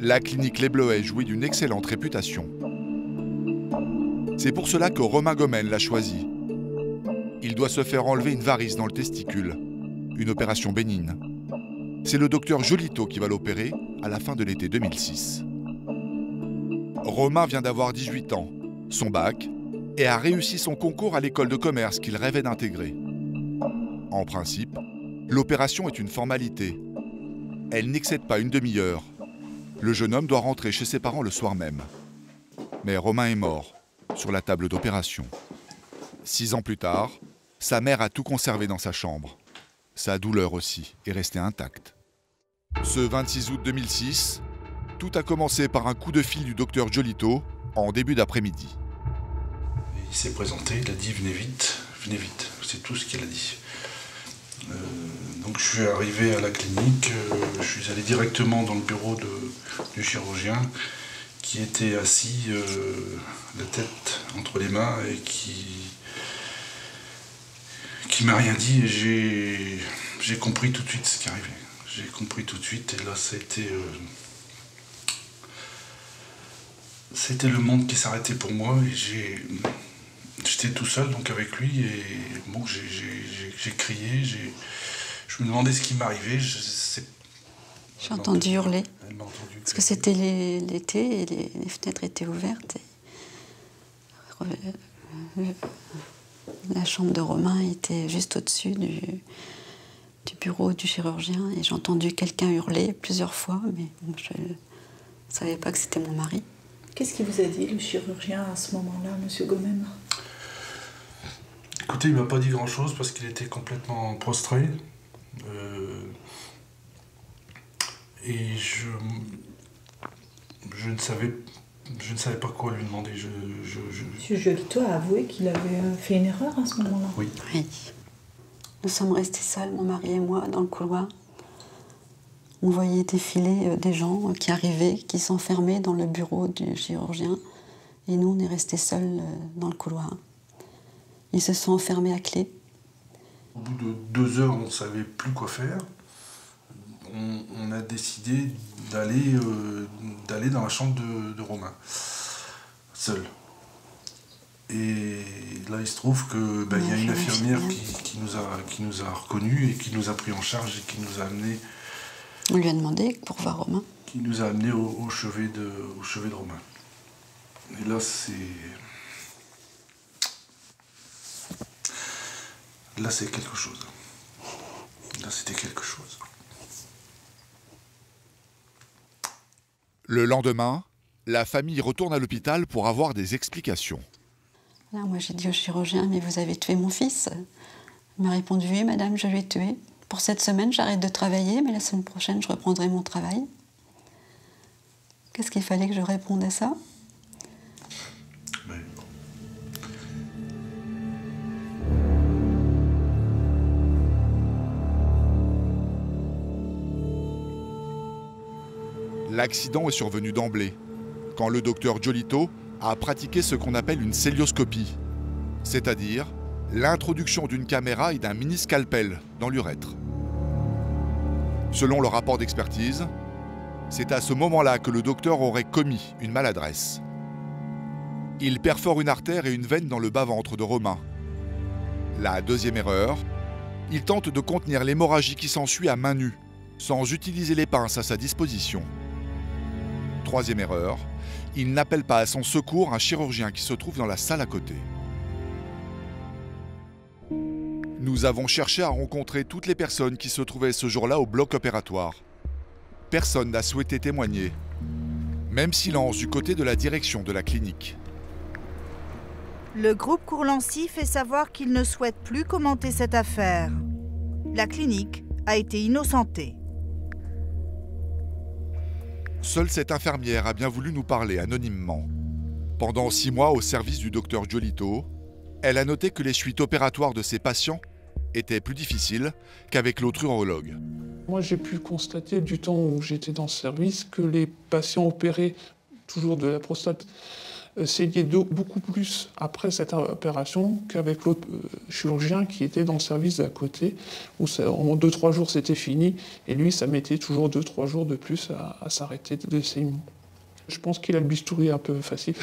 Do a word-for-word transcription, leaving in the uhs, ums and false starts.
La clinique Les Bleuets jouit d'une excellente réputation. C'est pour cela que Romain Gomel l'a choisi. Il doit se faire enlever une varice dans le testicule, une opération bénigne. C'est le docteur Giolito qui va l'opérer à la fin de l'été deux mille six. Romain vient d'avoir dix-huit ans, son bac, et a réussi son concours à l'école de commerce qu'il rêvait d'intégrer. En principe, l'opération est une formalité. Elle n'excède pas une demi-heure. Le jeune homme doit rentrer chez ses parents le soir même. Mais Romain est mort, sur la table d'opération. Six ans plus tard, sa mère a tout conservé dans sa chambre. Sa douleur aussi est restée intacte. Ce vingt-six août deux mille six, tout a commencé par un coup de fil du docteur Giolito en début d'après-midi. Il s'est présenté, il a dit « venez vite, venez vite ». C'est tout ce qu'il a dit. Euh, donc je suis arrivé à la clinique, euh, je suis allé directement dans le bureau de, du chirurgien qui était assis, euh, la tête entre les mains, et qui qui m'a rien dit, et j'ai compris tout de suite ce qui arrivait. J'ai compris tout de suite, et là ça a été, euh, c'était le monde qui s'arrêtait pour moi, et j'ai... J'étais tout seul donc avec lui, et bon, j'ai crié, je me demandais ce qui m'arrivait. J'ai entendu hurler, parce que c'était l'été et les, les fenêtres étaient ouvertes. Et... La chambre de Romain était juste au-dessus du, du bureau du chirurgien, et j'ai entendu quelqu'un hurler plusieurs fois, mais je ne savais pas que c'était mon mari. Qu'est-ce qu'il vous a dit, le chirurgien, à ce moment-là, monsieur Gomel? Écoutez, il ne m'a pas dit grand-chose parce qu'il était complètement prostré. Euh, et je, je, ne savais, je ne savais pas quoi lui demander. Je, je, je... Monsieur Giolito a avoué qu'il avait fait une erreur à ce moment-là. Oui. Oui. Nous sommes restés seuls, mon mari et moi, dans le couloir. On voyait défiler des gens qui arrivaient, qui s'enfermaient dans le bureau du chirurgien. Et nous, on est restés seuls dans le couloir. Ils se sont enfermés à clé. Au bout de deux heures, on ne savait plus quoi faire. On, on a décidé d'aller euh, d'aller dans la chambre de, de Romain, seul. Et là, il se trouve qu'il ben, y a une infirmière qui, qui, nous a, qui nous a reconnus et qui nous a pris en charge et qui nous a amenés... On lui a demandé pour voir Romain. Qui nous a amenés au, au, chevet, de, au chevet de Romain. Et là, c'est... Là, c'est quelque chose. Là, c'était quelque chose. Le lendemain, la famille retourne à l'hôpital pour avoir des explications. Là, moi, j'ai dit au chirurgien, mais vous avez tué mon fils. Il m'a répondu, oui, madame, je l'ai tué. Pour cette semaine, j'arrête de travailler, mais la semaine prochaine, je reprendrai mon travail. Qu'est-ce qu'il fallait que je réponde à ça ? L'accident est survenu d'emblée, quand le docteur Giolito a pratiqué ce qu'on appelle une cœlioscopie, c'est-à-dire l'introduction d'une caméra et d'un mini-scalpel dans l'urètre. Selon le rapport d'expertise, c'est à ce moment-là que le docteur aurait commis une maladresse. Il perfore une artère et une veine dans le bas-ventre de Romain. La deuxième erreur, il tente de contenir l'hémorragie qui s'ensuit à main nue, sans utiliser les pinces à sa disposition. Troisième erreur, il n'appelle pas à son secours un chirurgien qui se trouve dans la salle à côté. Nous avons cherché à rencontrer toutes les personnes qui se trouvaient ce jour-là au bloc opératoire. Personne n'a souhaité témoigner. Même silence du côté de la direction de la clinique. Le groupe Courlancy fait savoir qu'il ne souhaite plus commenter cette affaire. La clinique a été innocentée. Seule cette infirmière a bien voulu nous parler anonymement. Pendant six mois au service du docteur Giolito, elle a noté que les suites opératoires de ses patients étaient plus difficiles qu'avec l'autre urologue. Moi, j'ai pu constater du temps où j'étais dans ce service que les patients opérés toujours de la prostate c'est lié beaucoup plus après cette opération qu'avec l'autre chirurgien qui était dans le service d'à côté, où ça, en deux trois jours c'était fini, et lui ça mettait toujours deux trois jours de plus à, à s'arrêter de saignement. Je pense qu'il a le bistouri un peu facile.